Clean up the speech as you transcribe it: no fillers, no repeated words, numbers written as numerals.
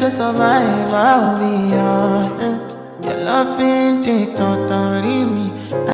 to survive, I'll be honest. Your love ain't it, don't worry me.